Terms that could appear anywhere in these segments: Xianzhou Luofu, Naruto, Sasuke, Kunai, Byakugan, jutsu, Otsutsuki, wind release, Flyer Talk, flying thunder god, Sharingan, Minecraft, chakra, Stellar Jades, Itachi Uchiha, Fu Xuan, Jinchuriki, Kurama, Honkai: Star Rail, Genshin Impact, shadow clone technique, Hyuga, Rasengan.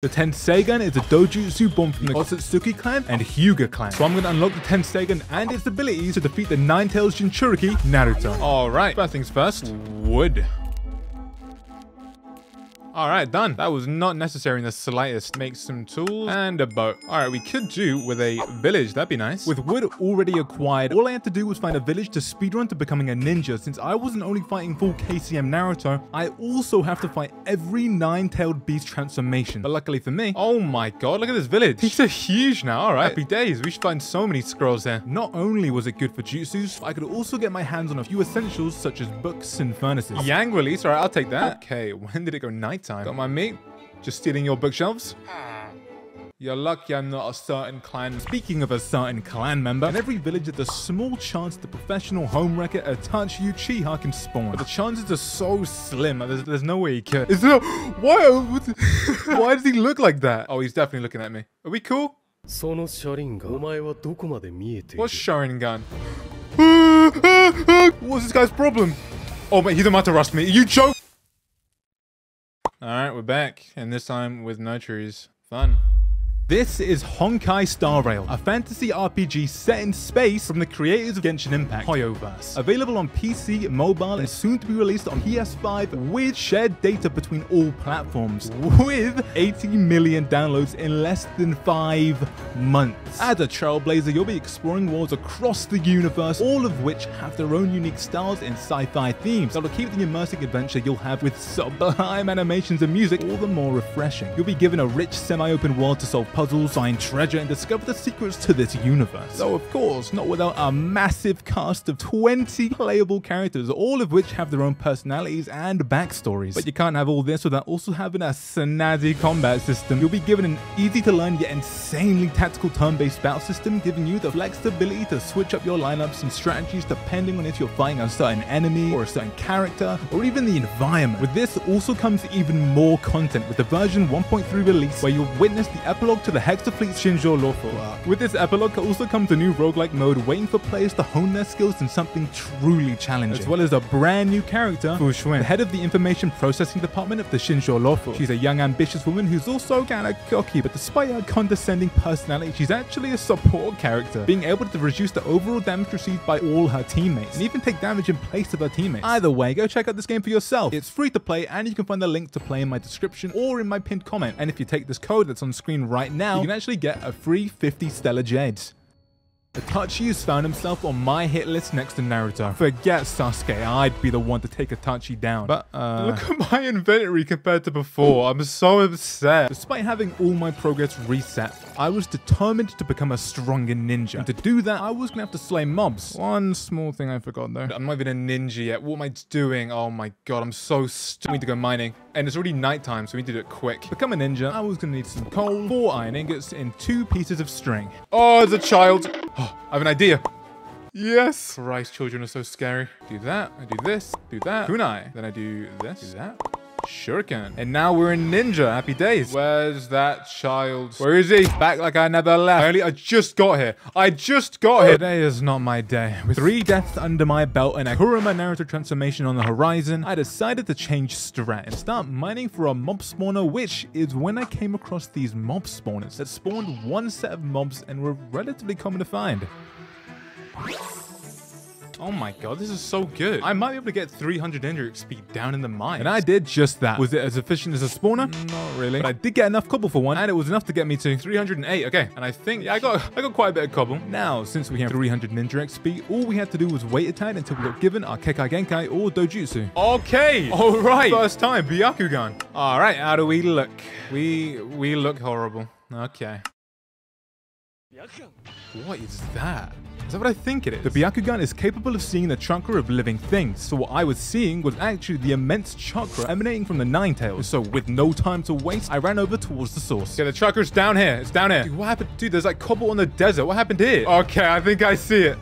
The Tenseigan is a Dojutsu born from the Otsutsuki clan and Hyuga clan, so I'm going to unlock the Tenseigan and its abilities to defeat the Nine Tails Jinchuriki, Naruto. Alright, first things first, wood. Alright, done. That was not necessary in the slightest. Make some tools and a boat. Alright, we could do with a village. That'd be nice. With wood already acquired, all I had to do was find a village to speedrun to becoming a ninja, since I wasn't only fighting full KCM Naruto, I also have to fight every nine-tailed beast transformation. But luckily for me... Oh my god, look at this village. These are huge now. Alright, happy days. We should find so many scrolls there. Not only was it good for jutsus, but I could also get my hands on a few essentials such as books and furnaces. Yang release. Alright, I'll take that. Okay, when did it go night? Time. Got my meat? Just stealing your bookshelves? You're lucky I'm not a certain clan. Speaking of a certain clan member, in every village there's a small chance the professional homewrecker Itachi Uchiha can spawn. But the chances are so slim, there's no way he could. Is there... Why does he look like that? Oh, he's definitely looking at me. Are we cool? What's Sharingan? What's this guy's problem? Oh, mate, he's about to rush me. Are you joking? Alright, we're back, and this time with no trees. Fun. This is Honkai Star Rail, a fantasy RPG set in space from the creators of Genshin Impact, Hoyoverse. Available on PC, mobile, and soon to be released on PS5 with shared data between all platforms, with 80 million downloads in less than 5 months. As a trailblazer, you'll be exploring worlds across the universe, all of which have their own unique styles and sci-fi themes that'll keep the immersive adventure you'll have with sublime animations and music all the more refreshing. You'll be given a rich semi-open world to solve puzzles, find treasure, and discover the secrets to this universe. Though, of course, not without a massive cast of 20 playable characters, all of which have their own personalities and backstories. But you can't have all this without also having a snazzy combat system. You'll be given an easy-to-learn yet insanely tactical turn-based battle system, giving you the flexibility to switch up your lineups and strategies depending on if you're fighting a certain enemy, or a certain character, or even the environment. With this also comes even more content, with the version 1.3 release, where you'll witness the epilogue to the Hexafleet Xianzhou Luofu. Wow. With this epilogue also comes a new roguelike mode waiting for players to hone their skills in something truly challenging, as well as a brand new character, Fu Xuan, the head of the information processing department of the Xianzhou Luofu. She's a young, ambitious woman who's also kinda cocky, but despite her condescending personality, she's actually a support character, being able to reduce the overall damage received by all her teammates, and even take damage in place of her teammates. Either way, go check out this game for yourself. It's free to play, and you can find the link to play in my description or in my pinned comment, and if you take this code that's on screen right now, you can actually get a free 50 Stellar Jades. Itachi has found himself on my hit list next to Naruto. Forget Sasuke, I'd be the one to take Itachi down. But look at my inventory compared to before. I'm so upset. Despite having all my progress reset, I was determined to become a stronger ninja. And to do that, I was gonna have to slay mobs. One small thing I forgot though. I'm not even a ninja yet. What am I doing? Oh my god, I'm so stupid. I need to go mining. And it's already nighttime, so we need to do it quick. To become a ninja, I was gonna need some coal, 4 iron ingots, and 2 pieces of string. Oh, as a child. Oh, I have an idea. Yes. Christ, children are so scary. Do that. I do this. Do that. Kunai. Then I do this. Do that. Shuriken. And now we're in ninja. Happy days. Where's that child? Where is he? Back like I never left. I just got here. Today is not my day. With 3 deaths under my belt and a Kurama Naruto transformation on the horizon, I decided to change strat and start mining for a mob spawner, which is when I came across these mob spawners that spawned 1 set of mobs and were relatively common to find. Oh my god, this is so good. I might be able to get 300 injury XP down in the mine. And I did just that. Was it as efficient as a spawner? Not really. But I did get enough cobble for one, and it was enough to get me to 308. Okay, and I think I got quite a bit of cobble. Now, since we have 300 ninja XP, all we had to do was wait a tad until we got given our kekai genkai or dojutsu. Okay, all right. First time, Byakugan. All right, how do we look? We look horrible. Okay. What is that? Is that what I think it is? The Byakugan is capable of seeing the chakra of living things, so what I was seeing was actually the immense chakra emanating from the Nine Tails. So with no time to waste, I ran over towards the source. Okay, the chakra's down here. It's down here. Dude, what happened? Dude, there's like cobble on the desert. What happened here? Okay, I think I see it.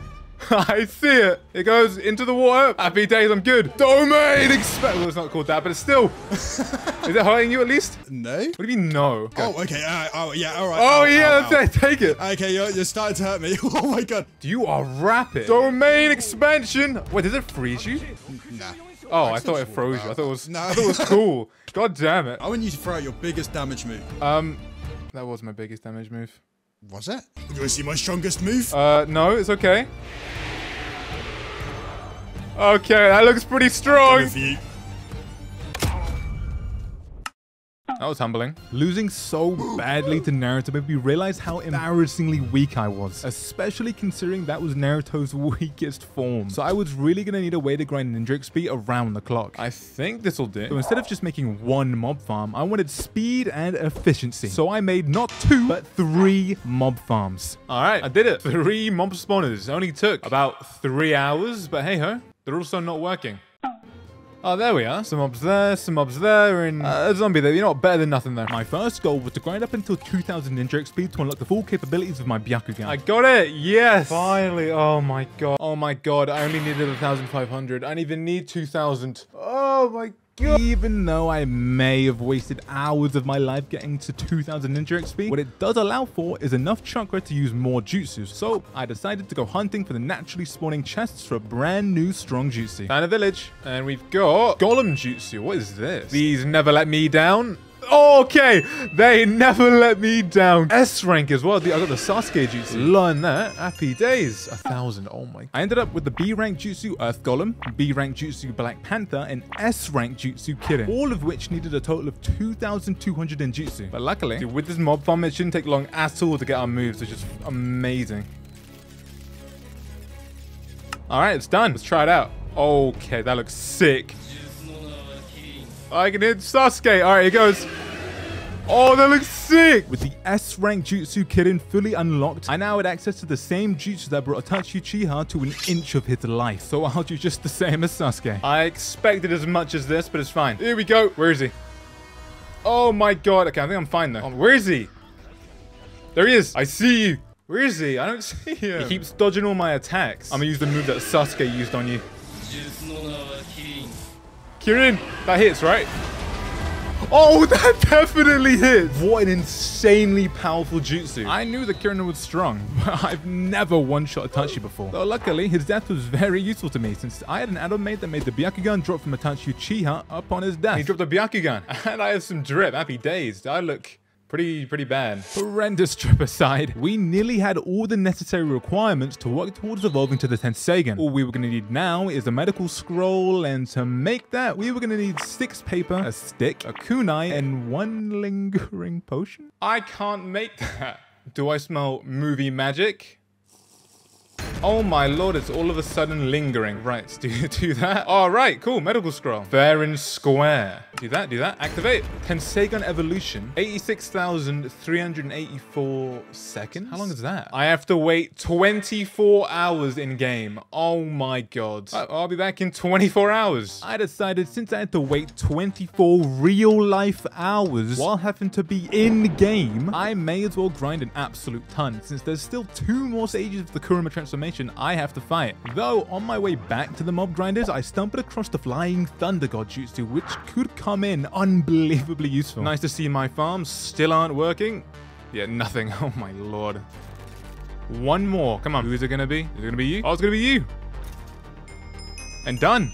I see it. It goes into the water. Happy days, I'm good. Domain expect. Well, it's not called that, but it's still. Is it hurting you at least? No. What do you mean no? Okay. Oh, okay. Oh, yeah. All right. Oh, yeah. That's it. Take it. Okay, you're starting to hurt me. Oh my god. You are rapid. Domain expansion. Wait, does it freeze you? Nah. Oh, I thought it froze you. I thought it was. No, I thought it was cool. God damn it! I want you to throw out your biggest damage move. That was my biggest damage move. Was it? You want to see my strongest move? No, it's okay. Okay, that looks pretty strong. That was humbling. Losing so badly to Naruto made me realize how embarrassingly weak I was, especially considering that was Naruto's weakest form. So I was really going to need a way to grind ninja XP around the clock. I think this will do. So instead of just making one mob farm, I wanted speed and efficiency. So I made not two, but three mob farms. All right, I did it. Three mob spawners. It only took about 3 hours, but hey ho, they're also not working. Oh, there we are. Some mobs there, and a zombie there. You're not better than nothing, though. My first goal was to grind up until 2,000 ninja XP to unlock the full capabilities of my Byakugan. I got it! Yes! Finally! Oh, my God. Oh, my God. I only needed 1,500. I didn't even need 2,000. Oh, my God. Even though I may have wasted hours of my life getting to 2,000 ninja XP, what it does allow for is enough chakra to use more jutsus. So I decided to go hunting for the naturally spawning chests for a brand new strong jutsu. Found a village, and we've got Golem Jutsu. What is this? These never let me down. Okay, they never let me down. S rank as well. I got the Sasuke jutsu. Learn that. Happy days. 1,000. Oh my. I ended up with the B rank jutsu Earth Golem, B rank jutsu Black Panther, and S rank jutsu Kirin, all of which needed a total of 2,200 in jutsu. But luckily, dude, with this mob farm, it shouldn't take long at all to get our moves, which is amazing. All right, it's done. Let's try it out. Okay, that looks sick. I can hit Sasuke. All right, here goes. Oh, that looks sick! With the S-rank Jutsu Kirin fully unlocked, I now had access to the same jutsu that brought Itachi Uchiha to an inch of his life. So I'll do just the same as Sasuke. I expected as much as this, but it's fine. Here we go. Where is he? Oh my God. Okay, I think I'm fine though. Oh, where is he? There he is. I see you. Where is he? I don't see him. He keeps dodging all my attacks. I'm gonna use the move that Sasuke used on you. Kirin, that hits, right? Oh, that definitely hits. What an insanely powerful jutsu. I knew that Kirin was strong, but I've never one-shot Itachi before. Though luckily, his death was very useful to me since I had an add-on made that made the Byakugan drop from Itachi Uchiha upon his death. He dropped the Byakugan, and I have some drip. Happy days. I look pretty bad. Horrendous trip aside, we nearly had all the necessary requirements to work towards evolving to the Tenseigan. All we were going to need now is a medical scroll, and to make that, we were going to need 6 paper, a stick, a kunai, and 1 lingering potion. I can't make that. Do I smell movie magic? Oh my Lord, it's all of a sudden lingering. Right, do that. All right, cool, medical scroll. Fair and square. Do that, activate. Tenseigan evolution, 86,384 seconds. How long is that? I have to wait 24 hours in game. Oh my God. I'll be back in 24 hours. I decided since I had to wait 24 real life hours while having to be in game, I may as well grind an absolute ton since there's still 2 more stages of the Kurama transformation I have to fight. Though on my way back to the mob grinders, I stumbled across the flying thunder god jutsu, which could come in unbelievably useful. Nice to see my farms still aren't working. Yeah, nothing. Oh my Lord. One more. Come on. Who's it gonna be? Is it gonna be you? Oh, it's gonna be you. And done.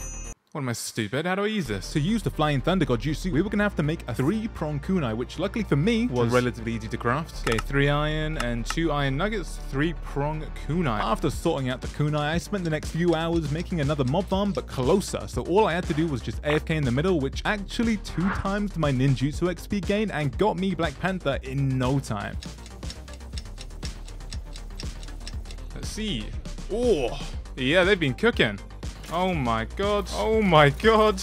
What am I, stupid? How do I use this? To use the flying thunder god jutsu, we were gonna have to make a 3-prong kunai, which luckily for me was relatively easy to craft. Okay, 3 iron and 2 iron nuggets, 3-prong kunai. After sorting out the kunai, I spent the next few hours making another mob farm, but closer. So all I had to do was just AFK in the middle, which actually 2 times my ninjutsu XP gain and got me Black Panther in no time. Let's see. Oh, yeah, they've been cooking. Oh my God. Oh my God.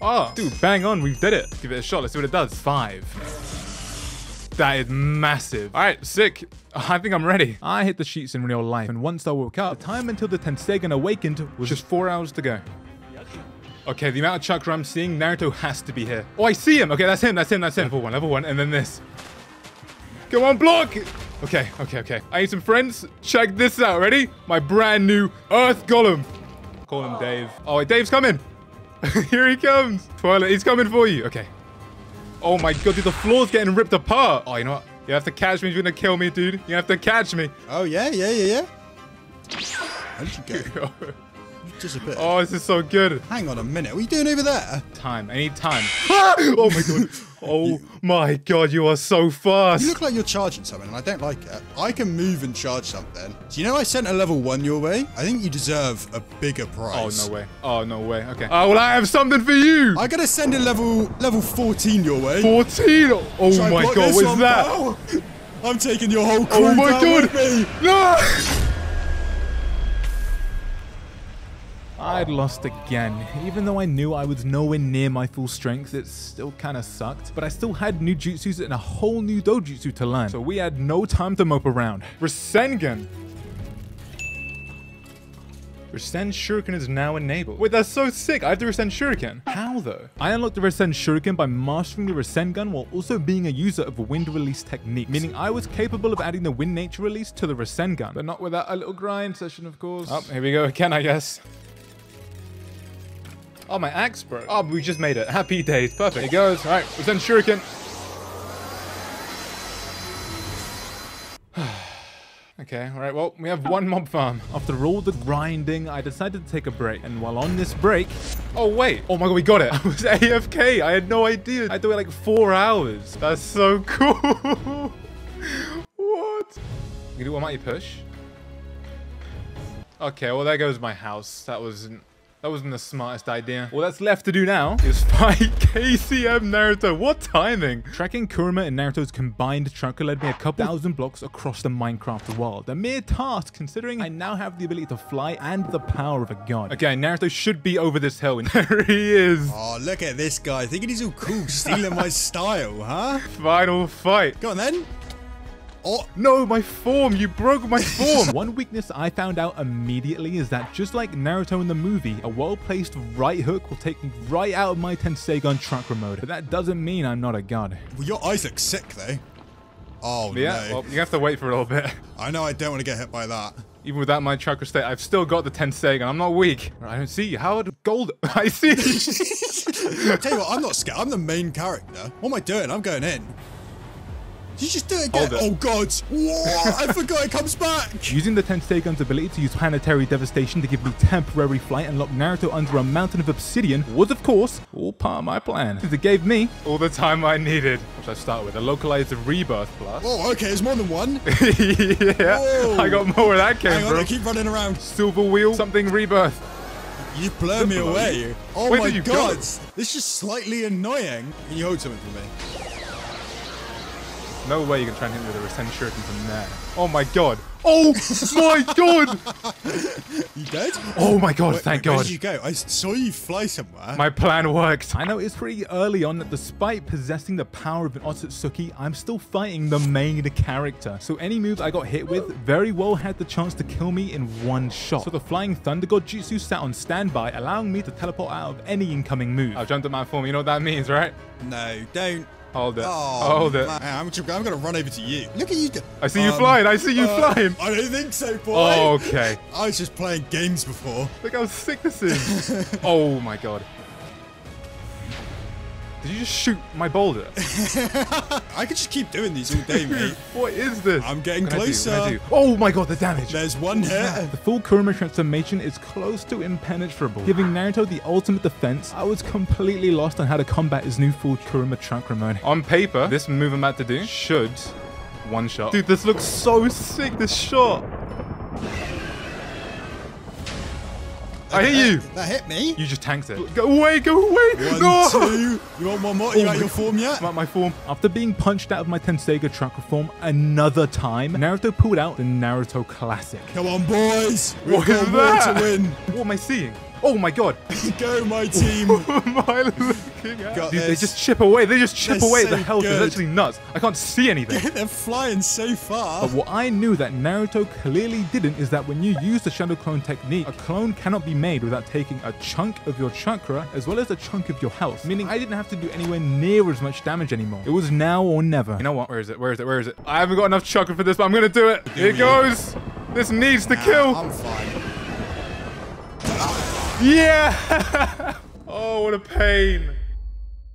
Oh, dude, bang on. We did it. Give it a shot. Let's see what it does. 5. That is massive. All right, sick. I think I'm ready. I hit the sheets in real life, and once I woke up, the time until the Tenseigan awakened was just 4 hours to go. Okay, the amount of chakra I'm seeing, Naruto has to be here. Oh, I see him. Okay, that's him. That's him. That's him. Level 1, and then this. Come on, block. Okay. I need some friends. Check this out. Ready? My brand new Earth Golem. Call him Dave. Oh, wait, Dave's coming. Here he comes. Twirler, he's coming for you. Okay. Oh my God, dude, the floor's getting ripped apart. Oh, you know what? You have to catch me. You're going to kill me, dude. You have to catch me. Oh, yeah. How'd you go? You disappeared. Oh, this is so good. Hang on a minute. What are you doing over there? Time. I need time. Oh my god. Oh my god, you are so fast. You look like you're charging something, and I don't like it. I can move and charge something. Do you know I sent a level 1 your way? I think you deserve a bigger prize. Oh, no way. Oh, no way. Okay. Oh, well, I have something for you. I'm going to send a level 14 your way. 14? Oh my god, what's that? Now? I'm taking your whole crew down with me. No! I lost again. Even though I knew I was nowhere near my full strength, it still kind of sucked. But I still had new jutsus and a whole new dojutsu to learn, so we had no time to mope around. Rasengan! Rasen Shuriken is now enabled. Wait, that's so sick. I have the Rasen Shuriken. How, though? I unlocked the Rasen Shuriken by mastering the Rasengan while also being a user of wind release technique, meaning I was capable of adding the wind nature release to the Rasengan, but not without a little grind session, of course. Oh, here we go again, I guess. Oh, my axe broke. Oh, we just made it. Happy days. Perfect. It goes. All right, Rasen Shuriken. Okay, all right, well, we have one mob farm. After all the grinding, I decided to take a break. And while on this break... Oh, wait. Oh, my God, we got it. I was AFK. I had no idea. I had to wait, like, 4 hours. That's so cool. What? You do a mighty push? Okay, well, there goes my house. That wasn't the smartest idea. All that's left to do now is fight KCM Naruto. What timing? Tracking Kurama and Naruto's combined chakra led me a couple thousand blocks across the Minecraft world. A mere task, considering I now have the ability to fly and the power of a god. Okay, Naruto should be over this hill. And there he is. Oh, look at this guy. Thinking he's all cool, stealing my style, huh? Final fight. Go on, then. Oh, no, my form. You broke my form. One weakness I found out immediately is that just like Naruto in the movie, a well-placed right hook will take me right out of my Tenseigan chakra mode. But that doesn't mean I'm not a god. Well, your eyes look sick, though. Oh, yeah, no. Well, you have to wait for a little bit. I know I don't want to get hit by that. Even without my chakra state, I've still got the Tenseigan. I'm not weak. I don't see you. Howard Gold. I see you. Tell you what, I'm not scared. I'm the main character. What am I doing? I'm going in. Did you just do it again? Oh, God. Whoa, I forgot it comes back. Using the Tenseigan's ability to use planetary devastation to give me temporary flight and lock Naruto under a mountain of obsidian was, of course, all part of my plan. Since it gave me all the time I needed. Which I start with a localized rebirth blast. Oh, okay. There's more than one. Yeah. Whoa. I got more where that came from. I keep running around. Silver wheel, something rebirth. You blur me away. Oh, my God. This is slightly annoying. Can you hold something for me? No way you can try and hit me with a Rasen Shuriken from there. Oh my god. Oh my god! You dead? Oh my god, thank god. Where did you go? I saw you fly somewhere. My plan worked. I know it's pretty early on that despite possessing the power of an Otsutsuki, I'm still fighting the main character. So any move I got hit with very well had the chance to kill me in one shot. So the flying thunder god jutsu sat on standby, allowing me to teleport out of any incoming move. I've jumped at my form, you know what that means, right? No, don't. Hold it. Oh, hold it. Man, I'm going to run over to you. Look at you. I see you flying. I see you flying. I don't think so, boy. Oh, okay. I was just playing games before. Look how sick this is. Oh, my God. Did you just shoot my boulder? I could just keep doing these all day, mate. What is this? I'm getting closer. Oh my god, the damage. There's one hit. The full Kurama transformation is close to impenetrable, giving Naruto the ultimate defense. I was completely lost on how to combat his new full Kurama chakra mode. On paper, this move I'm about to do should one shot. Dude, this looks so sick, this shot. I hit you. That hit me. You just tanked it. Go away, go away. One, no. Two. You want one more? You out your form yet? I'm out my form. After being punched out of my Tenseigan chakra form another time, Naruto pulled out the Naruto classic. Come on, boys. We've got more to win. What am I seeing? Oh, my God. Go, my team. What am I looking at? Dude, they just chip away. They just chip away. The health is actually nuts. I can't see anything. They're flying so far. But what I knew that Naruto clearly didn't is that when you use the shadow clone technique, a clone cannot be made without taking a chunk of your chakra as well as a chunk of your health, meaning I didn't have to do anywhere near as much damage anymore. It was now or never. You know what? Where is it? Where is it? Where is it? I haven't got enough chakra for this, but I'm going to do it. Here it goes. This needs to kill. I'm fine. Yeah! Oh, what a pain.